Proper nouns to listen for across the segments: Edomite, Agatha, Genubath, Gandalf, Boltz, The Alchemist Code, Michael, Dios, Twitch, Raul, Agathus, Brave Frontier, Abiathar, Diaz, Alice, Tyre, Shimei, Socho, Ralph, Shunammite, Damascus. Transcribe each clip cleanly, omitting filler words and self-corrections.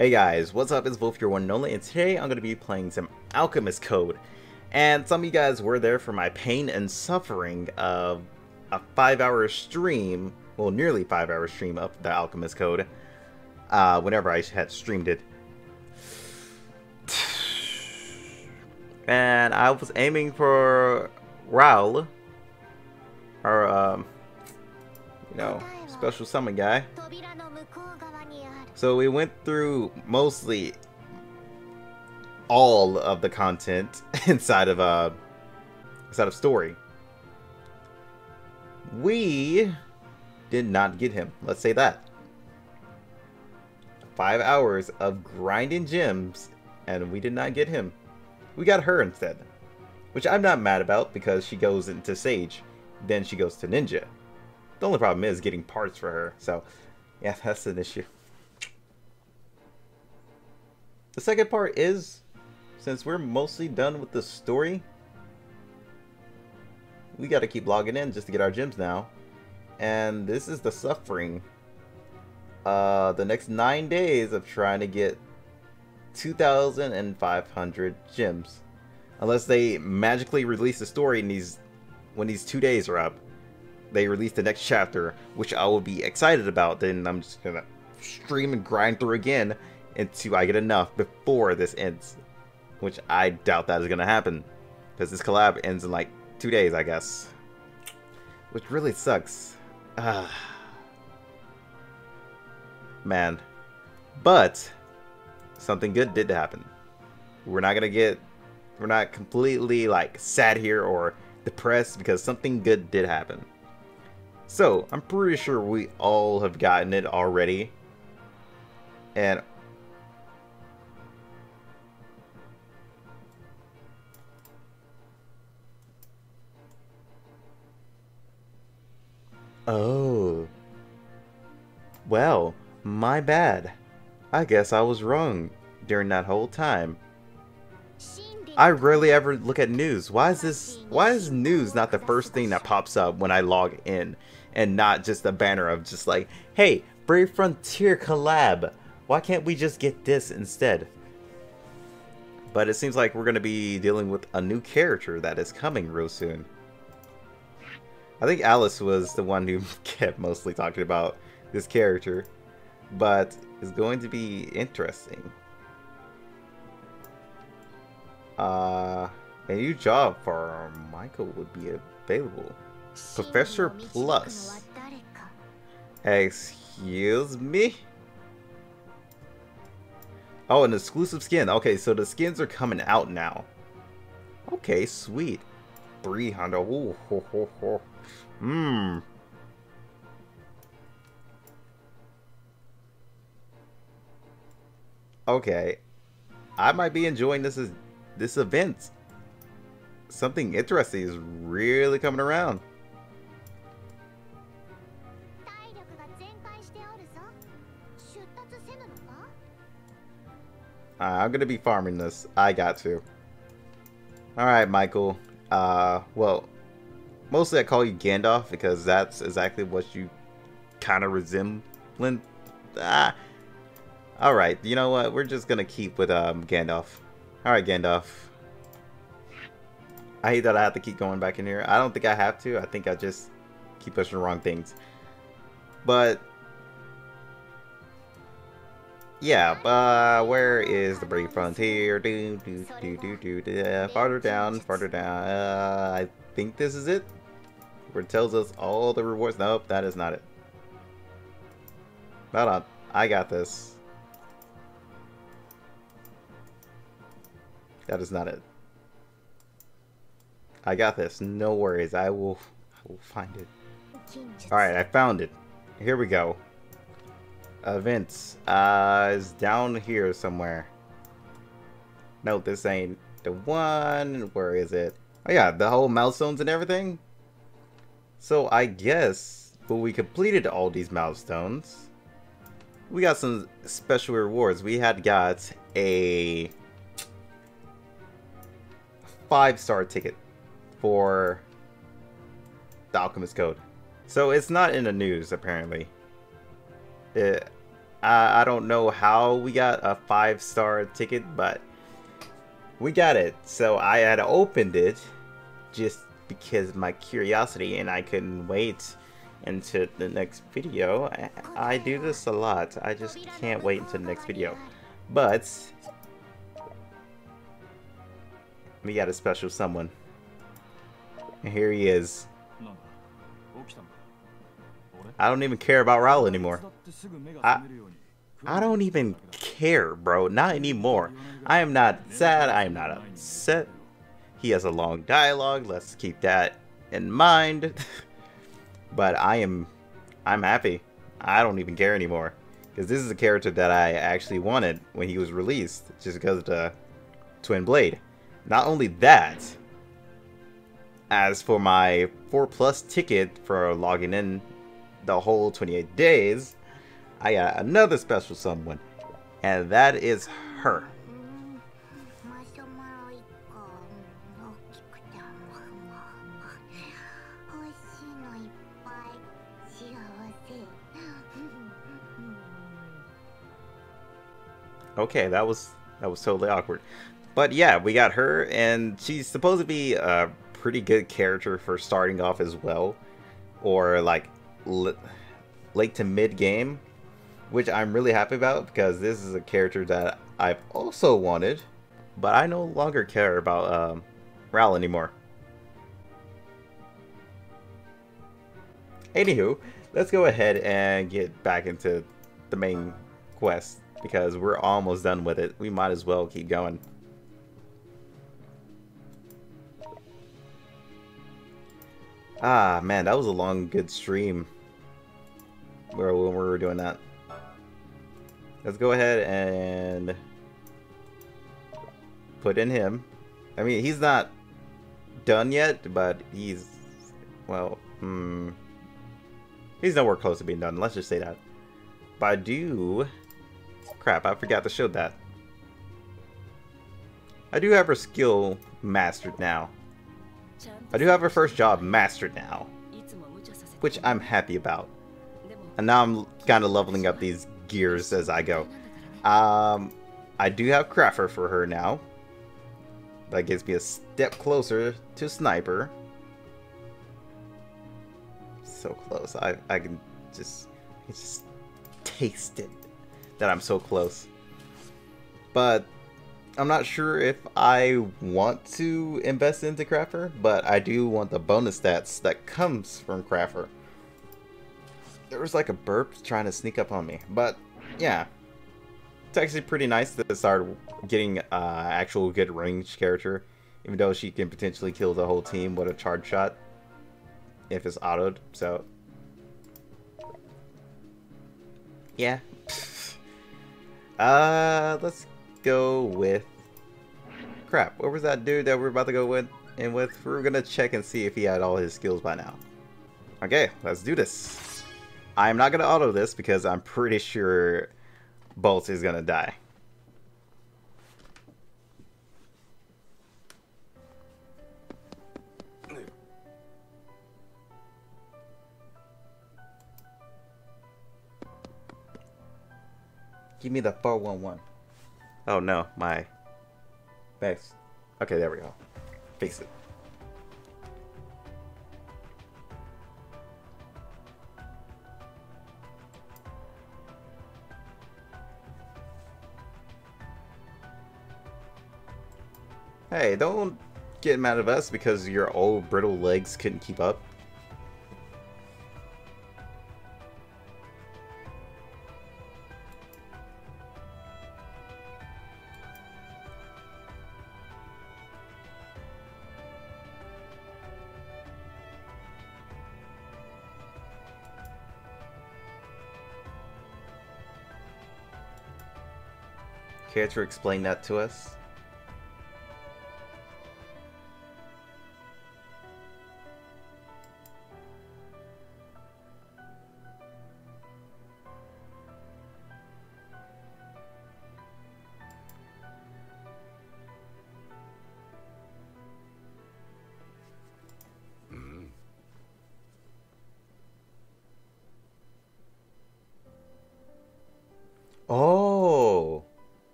Hey guys, what's up? It's Wolf, your one and only, and today I'm going to be playing some Alchemist Code. And some of you guys were there for my pain and suffering of a 5-hour stream, well, nearly 5-hour stream of The Alchemist Code, whenever I had streamed it. And I was aiming for Raul, our, you know, special summon guy. So we went through mostly all of the content inside of story. We did not get him. Let's say that. 5 hours of grinding gems, and we did not get him. We got her instead, which I'm not mad about because she goes into Sage, then she goes to Ninja. The only problem is getting parts for her. So, yeah, that's an issue. The second part is, since we're mostly done with the story, we gotta keep logging in just to get our gems now. And this is the suffering. The next 9 days of trying to get 2,500 gems. Unless they magically release the story in these, when these 2 days are up, they release the next chapter, which I will be excited about. Then I'm just gonna stream and grind through again until I get enough before this ends, which I doubt that is gonna happen because this collab ends in like 2 days, I guess, which really sucks, man. But something good did happen. We're not completely like sad here or depressed because something good did happen. So I'm pretty sure we all have gotten it already, and oh, well, my bad. I guess I was wrong during that whole time. I rarely ever look at news. Why is news not the first thing that pops up when I log in, and not just a banner of just like, hey, Brave Frontier collab. Why can't we just get this instead? But it seems like we're going to be dealing with a new character that is coming real soon. I think Alice was the one who kept mostly talking about this character, but it's going to be interesting. A new job for Michael would be available. Professor Plus. Excuse me? Oh, an exclusive skin. Okay, so the skins are coming out now. Okay, sweet. 300. Ooh, ho, ho, ho. Mmm. Okay, I might be enjoying this event. Something interesting is really coming around. I'm gonna be farming this. I got to. All right, Michael. Well, mostly I call you Gandalf because that's exactly what you kind of resemblance. Ah. All right, you know what? We're just gonna keep with Gandalf. All right, Gandalf. I hate that I have to keep going back in here. I don't think I have to. I think I just keep pushing the wrong things. But yeah, where is the Brave Frontier? Farther down, I think this is it. Where it tells us all the rewards. Nope, that is not it. Hold on, I got this. That is not it. I got this, no worries, I will find it. Alright, I found it. Here we go. Events is down here somewhere. No, this ain't the one. Where is it? Oh yeah, the whole milestones and everything. So I guess when we completed all these milestones, we got some special rewards. We had got a 5-star ticket for the Alchemist Code. So it's not in the news apparently. I don't know how we got a 5-star ticket, but we got it. So I had opened it just because of my curiosity, and I couldn't wait until the next video. I do this a lot. I just can't wait until the next video. But we got a special someone. And here he is. I don't even care about Raul anymore. I don't even care, bro. Not anymore. I am not sad. I am not upset. He has a long dialogue. Let's keep that in mind. But I'm happy. I don't even care anymore. Because this is a character that I actually wanted when he was released. Just because of the Twin Blade. Not only that. As for my 4+ ticket for logging in the whole 28 days, I got another special someone, and that is her. Okay, that was totally awkward, but yeah, we got her, and she's supposed to be a pretty good character for starting off as well, or like late to mid game, which I'm really happy about, because this is a character that I've also wanted, but I no longer care about Raul anymore. Anywho, let's go ahead and get back into the main quest, because we're almost done with it. We might as well keep going. Ah, man, that was a long, good stream where we were doing that. Let's go ahead and put in him. I mean, he's not done yet, but he's, well, he's nowhere close to being done. Let's just say that. But I do... Crap, I forgot to show that. I do have her skill mastered now. I do have her first job mastered now, which I'm happy about. And now I'm kind of leveling up these gears as I go. I do have Crafter for her now. That gets me a step closer to Sniper. So close. I can just, taste it that I'm so close. But I'm not sure if I want to invest into Crafter, but I do want the bonus stats that comes from Crafter. There was like a burp trying to sneak up on me, but yeah. It's actually pretty nice to start getting actual good range character, even though she can potentially kill the whole team with a charge shot if it's autoed, so... Yeah. Let's go with... Crap, what was that dude that we're about to go with? And with, we're gonna check and see if he had all his skills by now. Okay, let's do this. I'm not gonna auto this because I'm pretty sure Boltz is gonna die. Give me the 411. Oh no, my next. Okay, there we go. Fix it. Hey, don't get mad at us because your old brittle legs couldn't keep up. Care to explain that to us?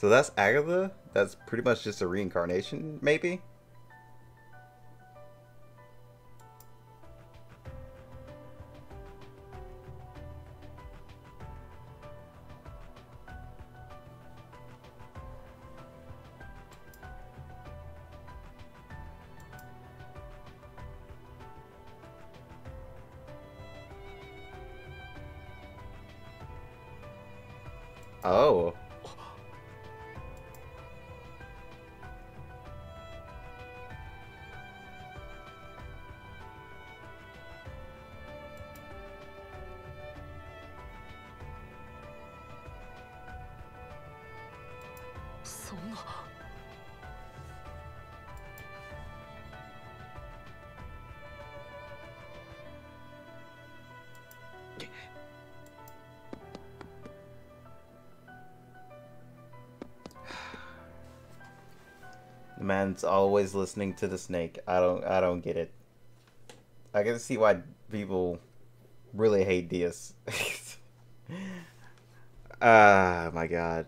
So that's Agatha? That's pretty much just a reincarnation, maybe? Oh. The man's always listening to the snake. I don't get it. I can see why people really hate Diaz. My god.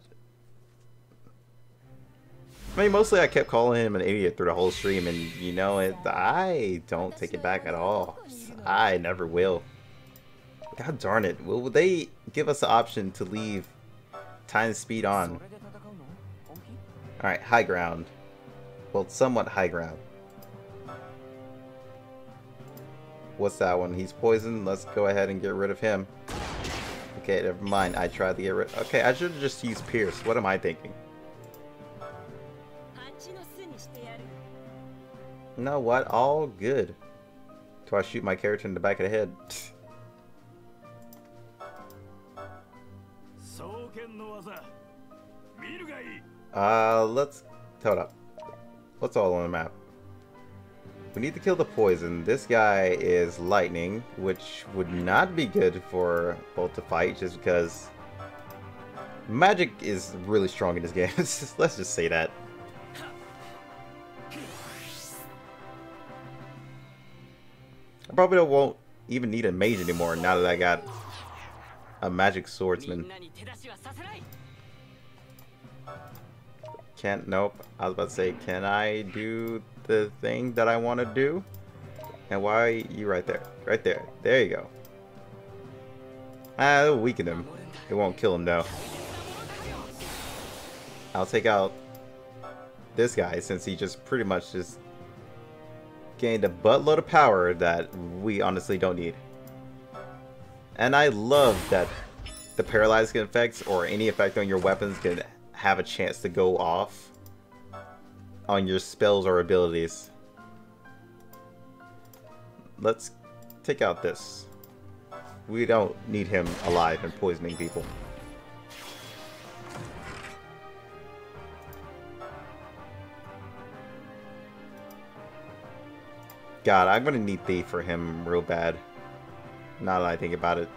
I mean, mostly I kept calling him an idiot through the whole stream, and you know it. I don't take it back at all. I never will. God darn it. Will they give us the option to leave time speed on? Alright, high ground. Well, somewhat high ground. What's that one? He's poisoned. Let's go ahead and get rid of him. Okay, never mind. I tried to get rid. Okay, I should have just used Pierce. What am I thinking? You know what? All good. Do I shoot my character in the back of the head? Let's hold up. What's all on the map? We need to kill the poison. This guy is lightning, which would not be good for Boltz to fight just because magic is really strong in this game. Let's just say that. I probably won't even need a mage anymore now that I got a magic swordsman. Can't, nope. I was about to say, can I do the thing that I want to do? And why are you right there? Right there. There you go. Ah, it'll weaken him. It won't kill him, though. I'll take out this guy since he just pretty much just gained a buttload of power that we honestly don't need. And I love that the paralyzing effects or any effect on your weapons can have a chance to go off on your spells or abilities. Let's take out this. We don't need him alive and poisoning people. God, I'm gonna need Thief for him real bad. Now that I think about it.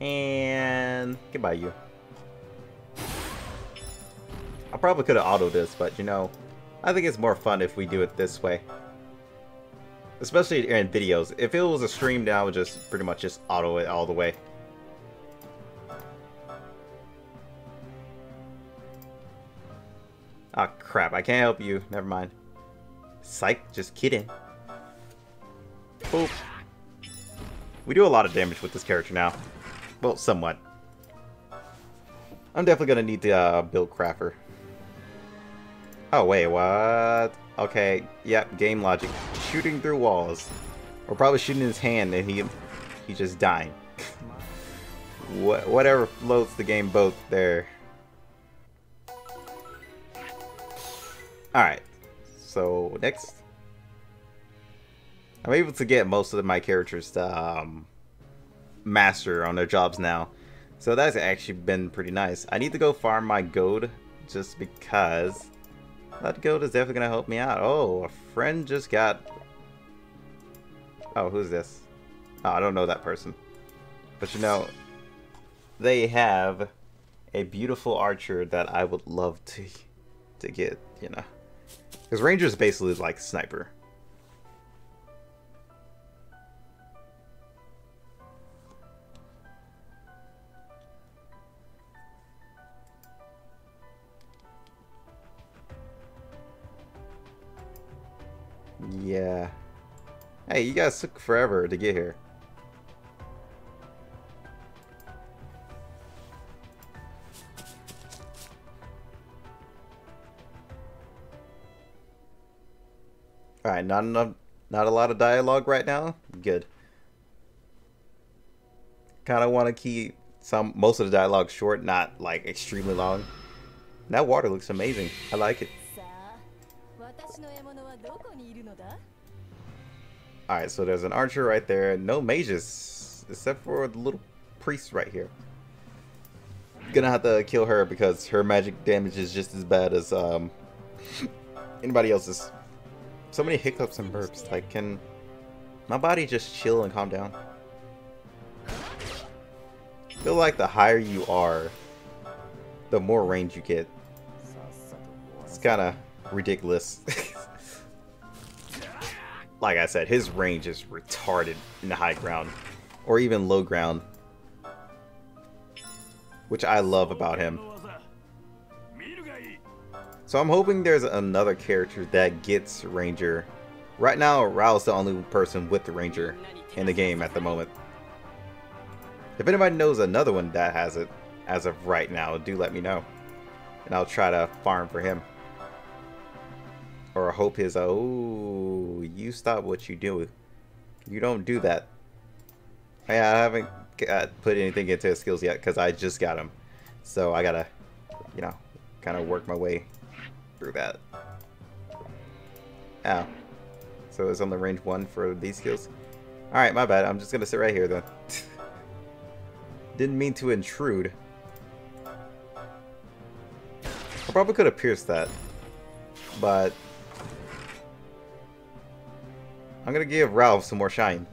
And goodbye, you. I probably could have autoed this, but you know, I think it's more fun if we do it this way. Especially in videos. If it was a stream, then I would just pretty much just auto it all the way. Ah, crap. I can't help you. Never mind. Psych. Just kidding. Boop. We do a lot of damage with this character now. Well, somewhat. I'm definitely gonna need to build Crafter. Oh, wait, what? Okay, yep, game logic. Shooting through walls. Or probably shooting his hand and he just dying. Whatever floats the game boat there. Alright, so next. I'm able to get most of my characters to master on their jobs now, so that's actually been pretty nice. I need to go farm my gold just because that gold is definitely gonna help me out. Oh, a friend just got. Oh, who's this? Oh, I don't know that person, but you know, they have a beautiful archer that I would love to to get, you know. Because Ranger's basically like Sniper. Yeah. Hey, you guys took forever to get here. Alright, not a lot of dialogue right now. Good. Kinda wanna keep most of the dialogue short, not like extremely long. That water looks amazing. I like it. Alright, so there's an archer right there. No mages, except for the little priest right here. Gonna have to kill her because her magic damage is just as bad as anybody else's. So many hiccups and burps. Like, can my body just chill and calm down? I feel like the higher you are, the more range you get. It's kind of ridiculous. Like I said, his range is retarded in the high ground, or even low ground, which I love about him. So I'm hoping there's another character that gets Ranger. Right now, Raul's the only person with the Ranger in the game at the moment. If anybody knows another one that has it as of right now, do let me know, and I'll try to farm for him. Or hope his, oh, you stop what you do. You don't do that. Yeah, I haven't put anything into his skills yet because I just got him. So I gotta, you know, kind of work my way through that. Ow. So it's on the range 1 for these skills. Alright, my bad. I'm just gonna sit right here then. Didn't mean to intrude. I probably could have pierced that. But I'm gonna give Ralph some more shine.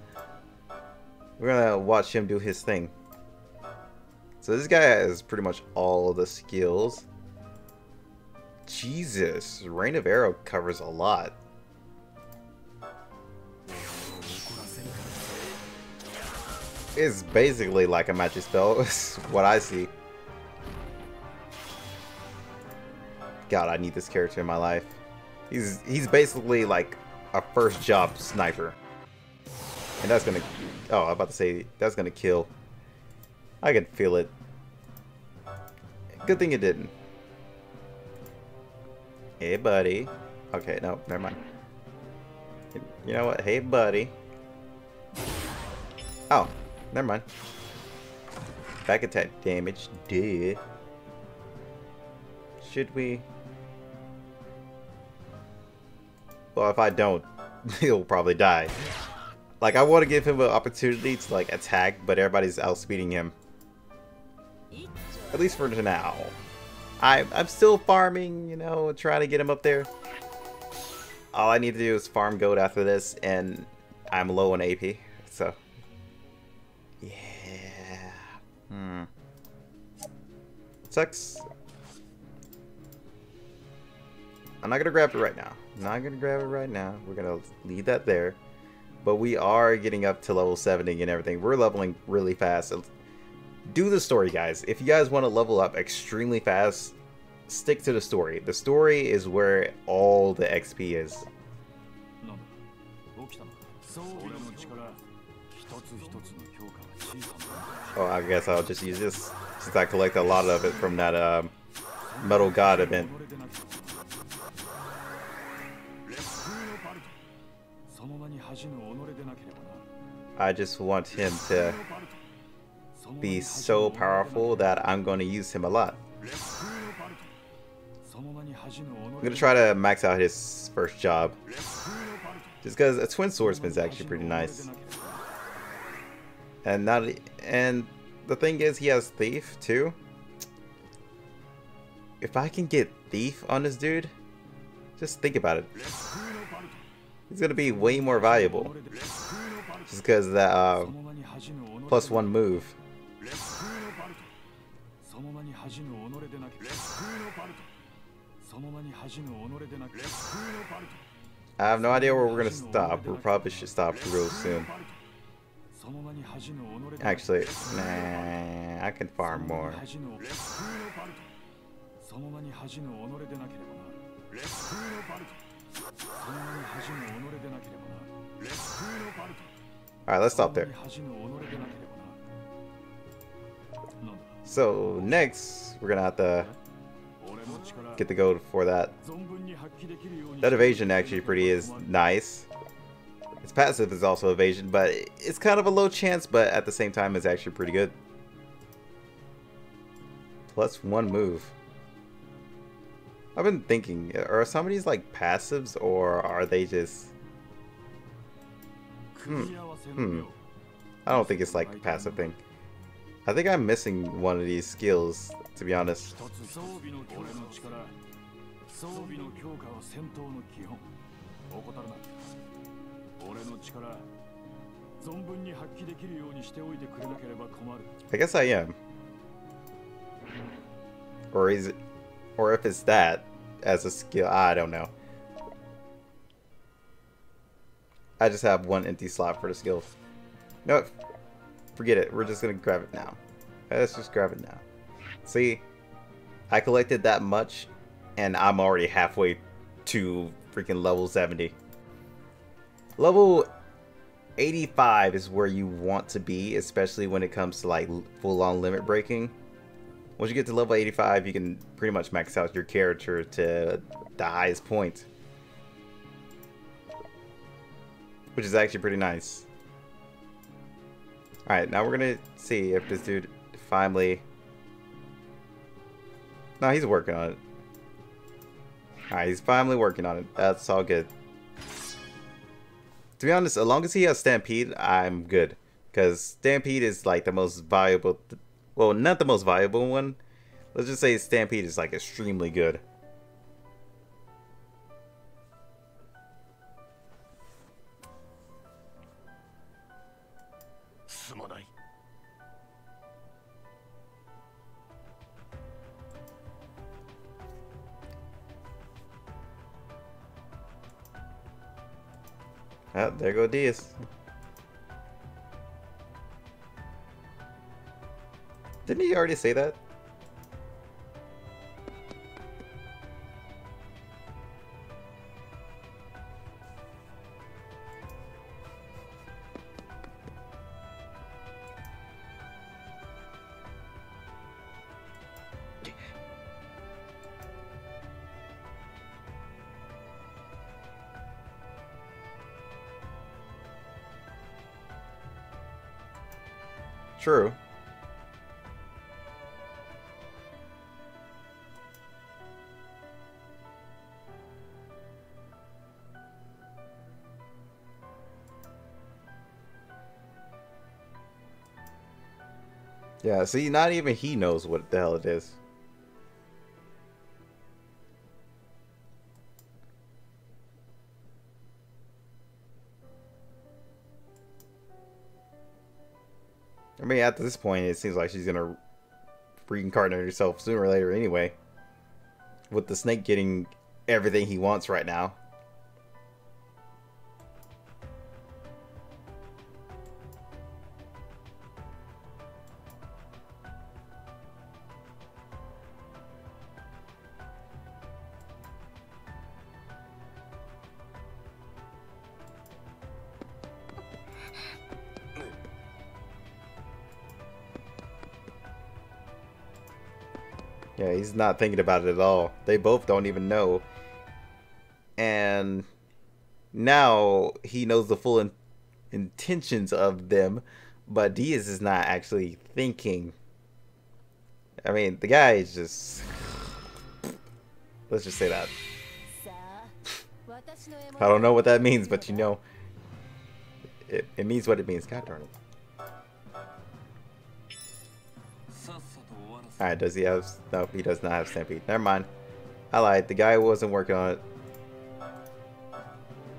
We're gonna watch him do his thing. So this guy has pretty much all of the skills. Jesus, Rain of Arrow covers a lot. It's basically like a magic spell, is what I see. God, I need this character in my life. He's basically like a first job sniper, and that's gonna, oh, I'm about to say that's gonna kill. I can feel it. Good thing it didn't. Hey buddy. Okay, no, never mind. You know what? Hey buddy. Oh, never mind. Back attack damage, dude. Should we? Well, if I don't, he'll probably die. Like, I want to give him an opportunity to, like, attack, but everybody's outspeeding him. At least for now. I'm still farming, you know, trying to get him up there. All I need to do is farm gold after this, and I'm low on AP, so. Yeah. Hmm. Sucks. I'm not gonna grab it right now. We're gonna leave that there. But we are getting up to level 70 and everything. We're leveling really fast. Do the story, guys. If you guys want to level up extremely fast, stick to the story. The story is where all the XP is. Oh, I guess I'll just use this since I collect a lot of it from that Metal God event. I just want him to be so powerful that I'm going to use him a lot. I'm going to try to max out his first job. Just because a twin swordsman is actually pretty nice. And the thing is, he has thief too. If I can get thief on this dude, just think about it. He's going to be way more valuable. Just because that +1 move. I have no idea where we're gonna stop. We probably should stop real soon. Actually, nah, I can farm more. Alright, let's stop there. So, next, we're gonna have to get the gold for that. That evasion actually is nice. Its passive is also evasion, but it's kind of a low chance, but at the same time, it's actually pretty good. Plus one move. I've been thinking, are some of these like passives, or are they just... I don't think it's like a passive thing. I think I'm missing one of these skills, to be honest. I guess I am. Or is it... Or if it's that as a skill, I don't know. I just have one empty slot for the skills. No, forget it. We're just gonna grab it now. Let's just grab it now. See, I collected that much, and I'm already halfway to freaking level 70. Level 85 is where you want to be, especially when it comes to like full-on limit breaking. Once you get to level 85, you can pretty much max out your character to the highest point, which is actually pretty nice. Alright, now we're gonna see if this dude finally... No, he's working on it. Alright, he's finally working on it. That's all good. To be honest, as long as he has Stampede, I'm good. Because Stampede is like the most valuable... Well, not the most valuable one. Let's just say Stampede is like extremely good. Ah, there go Diaz. Didn't he already say that? True. Yeah, see, not even he knows what the hell it is. I mean, at this point, it seems like she's gonna reincarnate herself sooner or later anyway. With the snake getting everything he wants right now. Yeah, he's not thinking about it at all. They both don't even know. And now he knows the full intentions of them, but Diaz is not actually thinking. I mean, the guy is just... Let's just say that. I don't know what that means, but you know. It means what it means. God darn it. Alright, does he have... No, he does not have Stampede. Never mind. I lied. The guy wasn't working on it.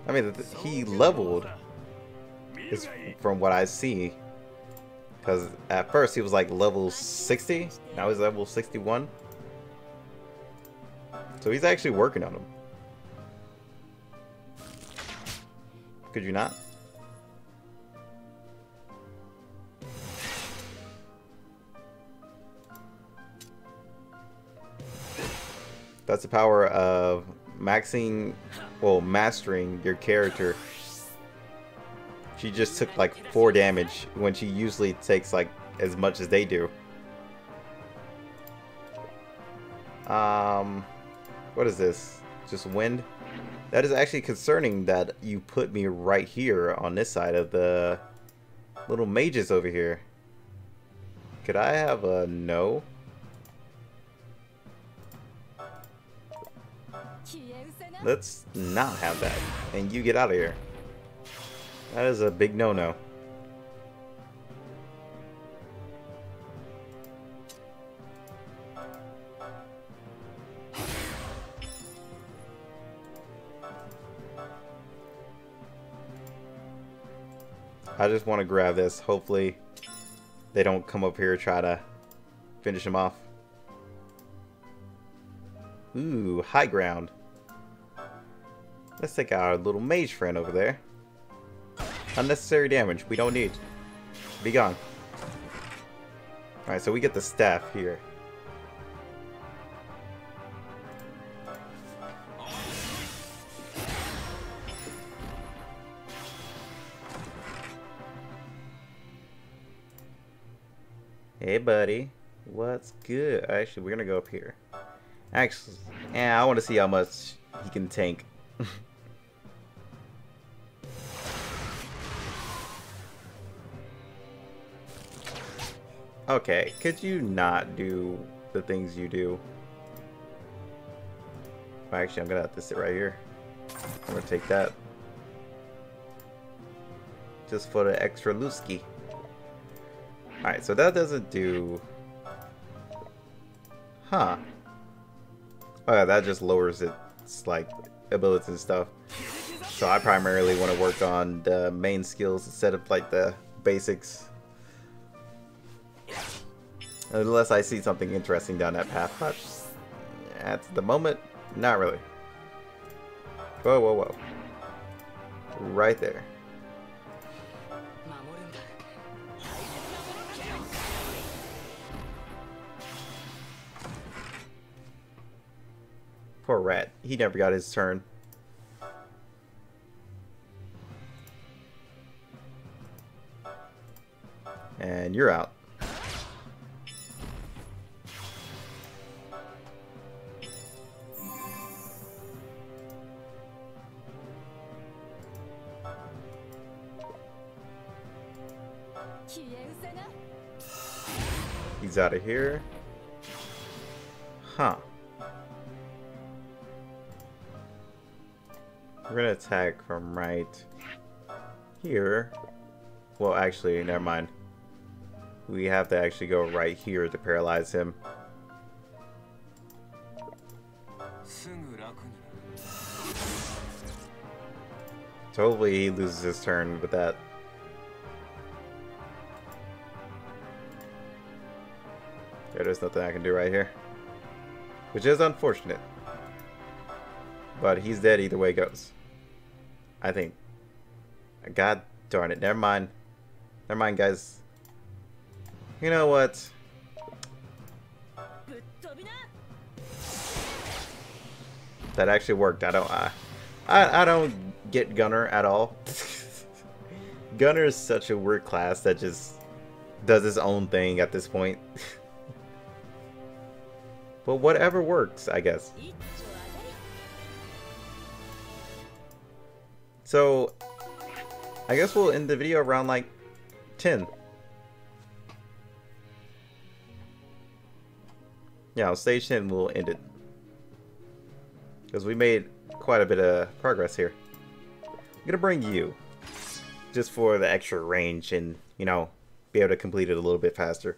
I mean, he leveled is from what I see. Because at first he was like level 60. Now he's level 61. So he's actually working on them. Could you not? That's the power of mastering your character. She just took like 4 damage when she usually takes like as much as they do. What is this? Just wind? That is actually concerning that you put me right here on this side of the little mages over here. Could I have a no? Let's not have that. And you get out of here. That is a big no-no. I just want to grab this. Hopefully they don't come up here and try to finish him off. Ooh, high ground. Let's take our little mage friend over there. Unnecessary damage. We don't need. Be gone. Alright, so we get the staff here. Hey, buddy. What's good? Actually, we're gonna go up here. Actually, yeah, I want to see how much he can tank. Okay, could you not do the things you do? Actually, I'm gonna have to sit right here. I'm gonna take that. Just for the extra looski. Alright, so that doesn't do... Huh. Oh yeah, that just lowers its, like, abilities and stuff. So I primarily want to work on the main skills instead of, like, the basics. Unless I see something interesting down that path, but at the moment, not really. Whoa, whoa, whoa. Right there. Poor rat. He never got his turn. And you're out. He's out of here. Huh. We're gonna attack from right here. Well, actually, never mind. We have to actually go right here to paralyze him. Totally, he loses his turn with that. There's nothing I can do right here, which is unfortunate, but he's dead either way it goes, I think. God darn it. Never mind. Never mind, guys. You know what? That actually worked. I don't get Gunner at all. Gunner is such a weird class that just does his own thing at this point. But whatever works, I guess. So, I guess we'll end the video around like 10. Yeah, stage 10 we'll end it. Because we made quite a bit of progress here. I'm gonna bring you. Just for the extra range and, you know, be able to complete it a little bit faster.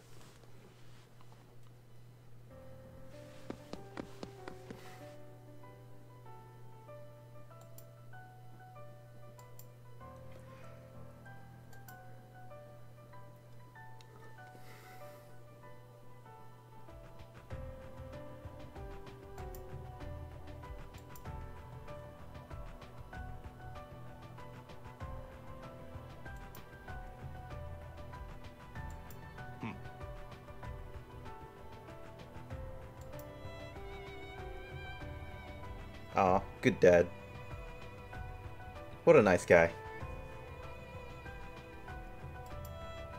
Aw, good dad. What a nice guy.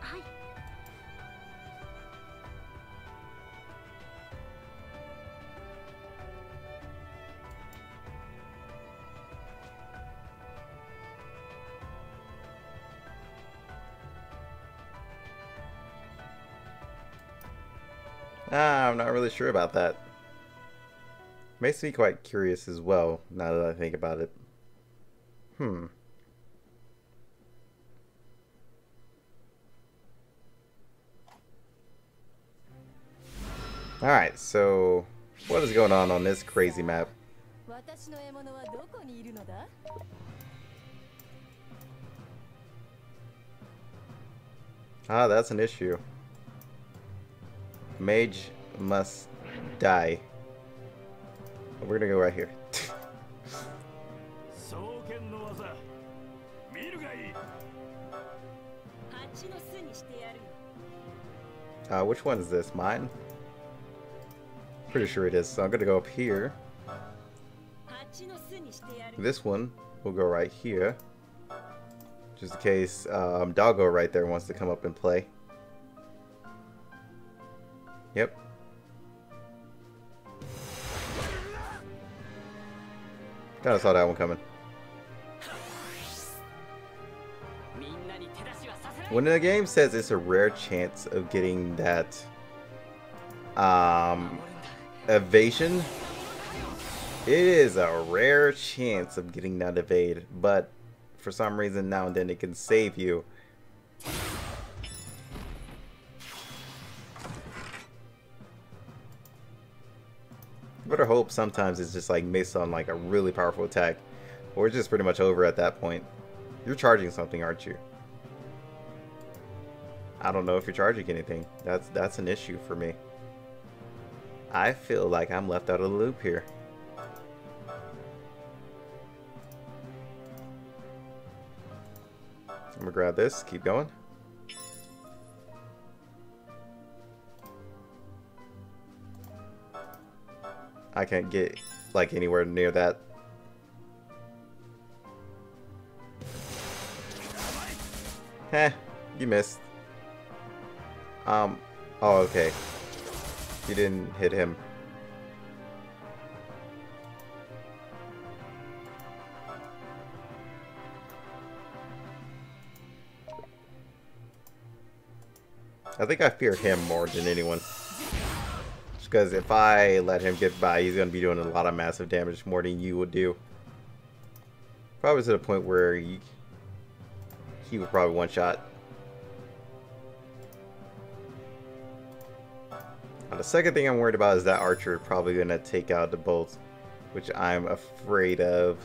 Hi. Ah, I'm not really sure about that. Makes me quite curious as well, now that I think about it. Alright, so what is going on this crazy map? Ah, that's an issue. Mage must die. We're gonna go right here. Which one is this? Mine? Pretty sure it is, so I'm gonna go up here. This one will go right here. Just in case Doggo right there wants to come up and play. Yep. Kinda saw that one coming. When the game says it's a rare chance of getting that evasion, it is a rare chance of getting that evade, but for some reason now and then it can save you. Better hope sometimes it's just like missed on like a really powerful attack, or it's just pretty much over at that point. You're charging something, aren't you? I don't know if you're charging anything. That's an issue for me. I feel like I'm left out of the loop here. I'm gonna grab this, keep going. I can't get like anywhere near that. Heh, you missed. Oh, okay. You didn't hit him. I think I fear him more than anyone. Just because if I let him get by, he's going to be doing a lot of massive damage more than you would do. Probably to the point where he would probably one-shot. The second thing I'm worried about is that archer is probably going to take out the Boltz, which I'm afraid of.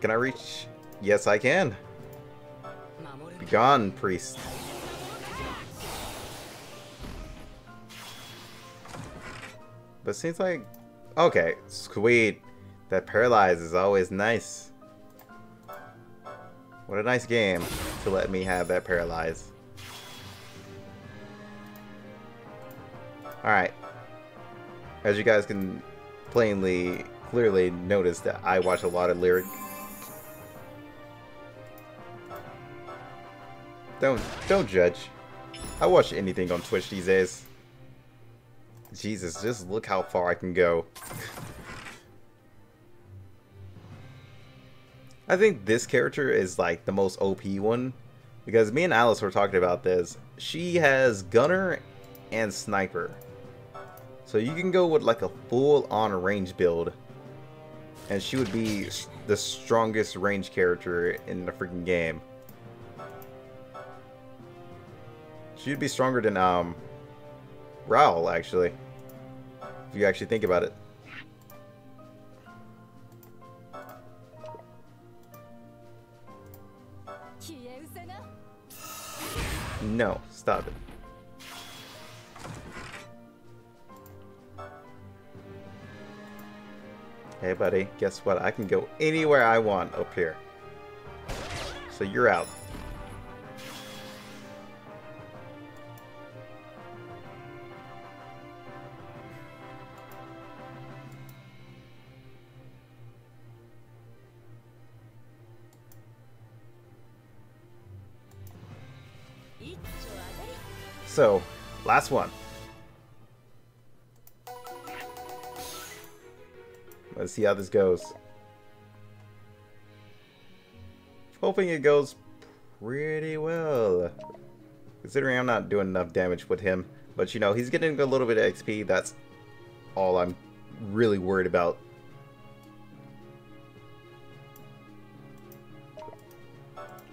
Can I reach? Yes, I can. Be gone, priest. But it seems like... Okay, sweet. That paralyze is always nice. What a nice game to let me have that paralyze. Alright, as you guys can clearly notice that I watch a lot of lyric. Don't judge. I watch anything on Twitch these days. Jesus, just look how far I can go. I think this character is like the most OP one, because me and Alice were talking about this. She has Gunner and Sniper. So you can go with like a full-on range build, and she would be the strongest range character in the freaking game. She'd be stronger than Raul, actually. If you actually think about it. No, stop it. Hey buddy, guess what? I can go anywhere I want up here. So you're out. So, last one. Let's see how this goes. Hoping it goes pretty well. Considering I'm not doing enough damage with him. But you know, he's getting a little bit of XP. That's all I'm really worried about.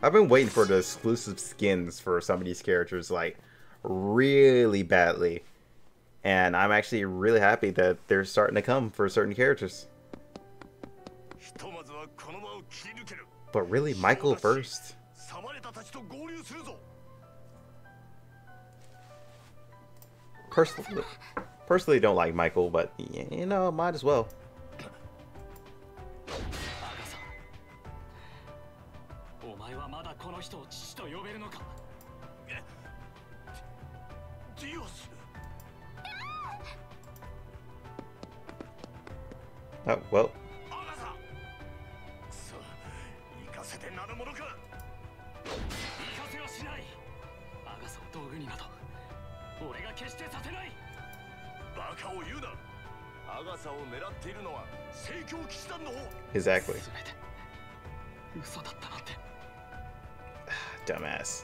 I've been waiting for the exclusive skins for some of these characters, like, really badly. And I'm actually really happy that they're starting to come for certain characters. But really, Michael first. Personally don't like Michael, but, you know, might as well. Dios. Oh, well. Exactly. Dumbass.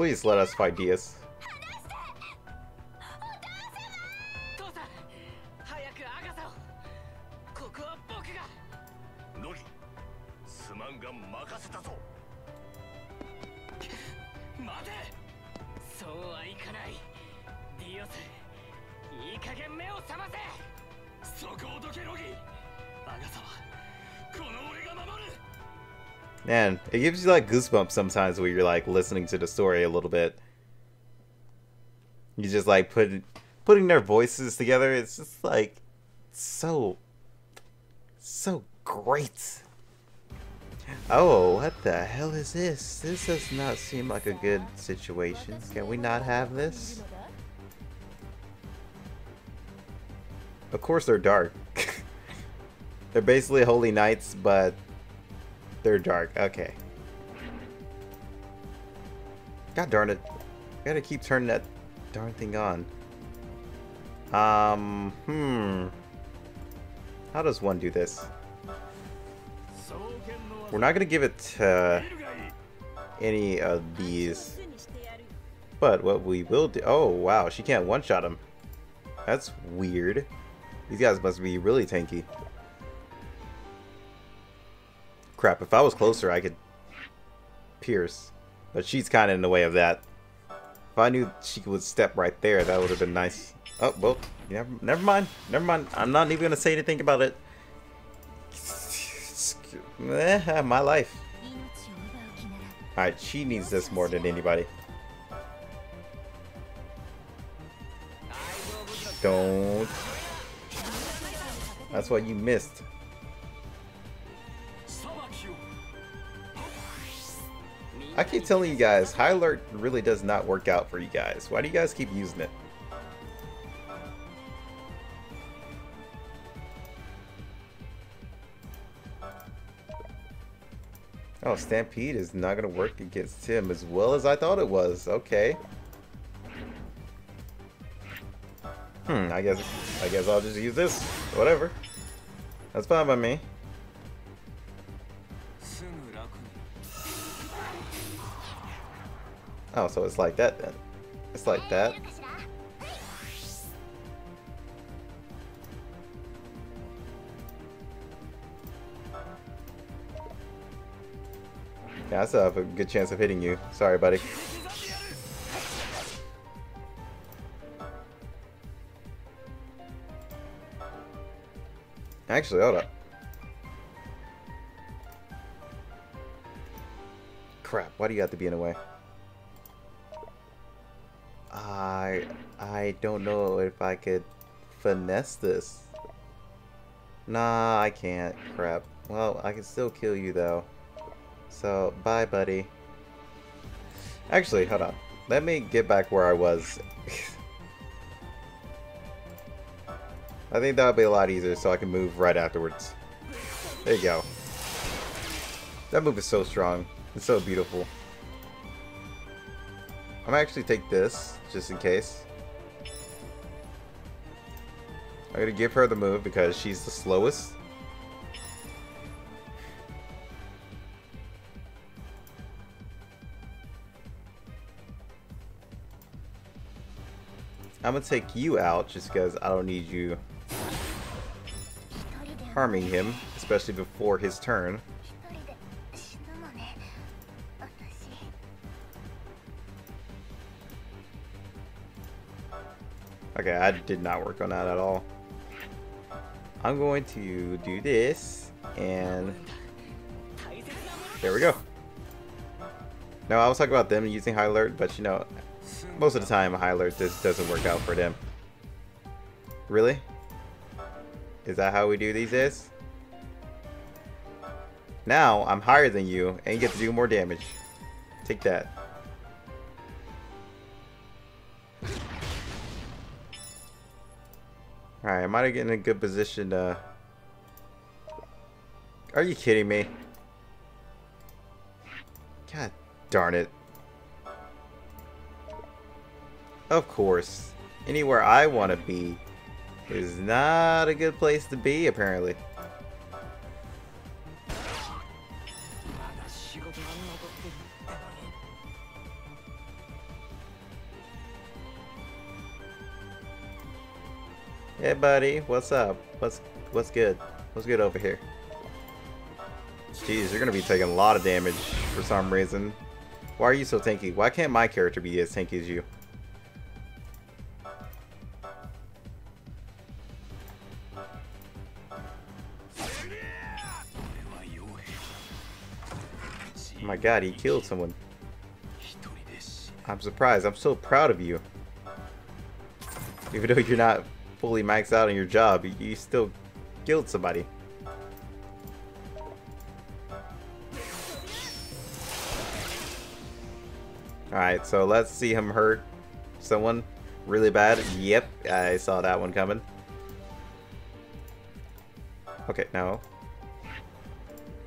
Please let us fight Diaz. Man, it gives you like goosebumps sometimes where you're like listening to the story a little bit. You just like putting their voices together. It's just like so great. Oh, what the hell is this? This does not seem like a good situation. Can we not have this? Of course they're dark. They're basically holy knights, but they're dark. Okay. God darn it. I gotta keep turning that darn thing on. How does one do this? We're not gonna give it any of these. But what we will do... Oh, wow. She can't one-shot him. That's weird. These guys must be really tanky. Crap, if I was closer, I could pierce. But she's kind of in the way of that. If I knew she would step right there, that would have been nice. Oh, well, never mind. Never mind. I'm not even going to say anything about it. My life. Alright, she needs this more than anybody. Don't. That's why you missed. I keep telling you guys, high alert really does not work out for you guys. Why do you guys keep using it? Oh, Stampede is not going to work against him as well as I thought it was. Okay. I guess I'll just use this. Whatever. That's fine by me. Oh, so it's like that then. It's like that. Yeah, I still have a good chance of hitting you. Sorry, buddy. Actually, hold up. Crap, why do you have to be in a way? I don't know if I could finesse this. Nah, I can't. Crap. Well, I can still kill you, though. So, bye, buddy. Actually, hold on. Let me get back where I was. I think that would be a lot easier, so I can move right afterwards. There you go. That move is so strong. It's so beautiful. I'm gonna actually take this, just in case. I'm gonna give her the move because she's the slowest. I'm gonna take you out just because I don't need you harming him, especially before his turn. Okay, I did not work on that at all. I'm going to do this, and there we go. Now, I was talking about them using high alert, but you know, most of the time high alert just doesn't work out for them. Really? Is that how we do these days? Now, I'm higher than you, and you get to do more damage. Take that. Alright, am I getting in a good position to... Are you kidding me? God darn it. Of course. Anywhere I want to be is not a good place to be, apparently. Hey buddy, what's up? What's good? What's good over here? Jeez, you're gonna be taking a lot of damage for some reason. Why are you so tanky? Why can't my character be as tanky as you? Oh my god, he killed someone. I'm surprised. I'm so proud of you. Even though you're not fully maxed out on your job, you still killed somebody. Alright, so let's see him hurt someone really bad. Yep, I saw that one coming. Okay, no.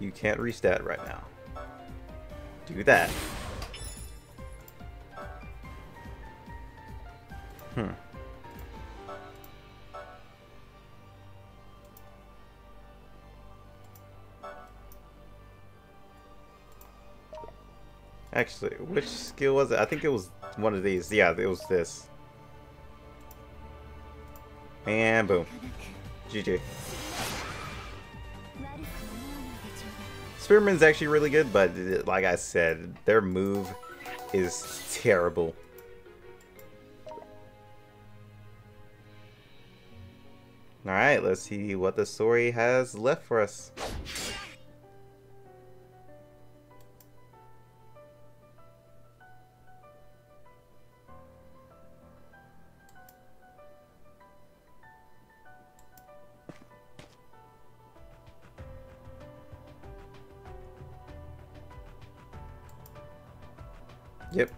You can't reach that right now. Do that. Actually, which skill was it? I think it was one of these. Yeah, it was this. And boom. GG. Spearman's actually really good, but like I said, their move is terrible. Alright, let's see what the story has left for us. Yep.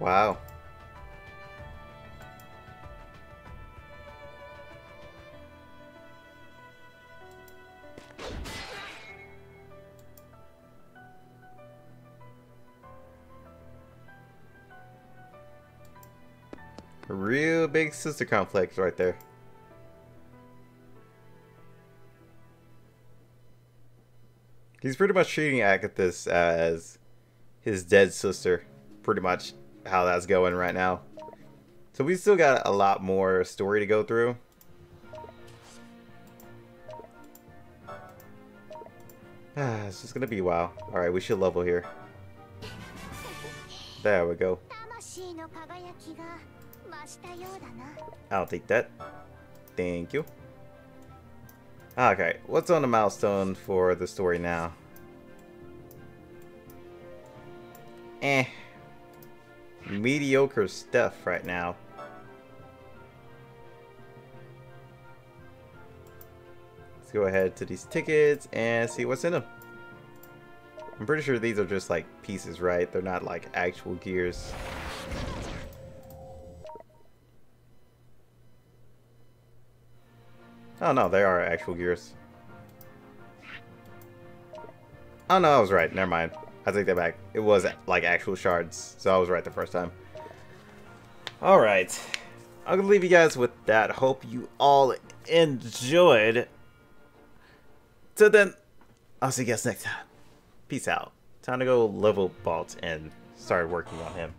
Wow. A real big sister complex right there. He's pretty much treating Agathus as his dead sister. Pretty much how that's going right now. So we still got a lot more story to go through. It's just gonna be a while. Alright, we should level here. There we go. I'll take that. Thank you. Okay, what's on the milestone for the story now? Mediocre stuff right now. Let's go ahead to these tickets and see what's in them. I'm pretty sure these are just like pieces, right? They're not like actual gears. Oh no, they are actual gears. Oh no, I was right. Never mind. I take that back. It was like actual shards, so I was right the first time. Alright. I'm gonna leave you guys with that. Hope you all enjoyed. So then, I'll see you guys next time. Peace out. Time to go level Boltz and start working on him.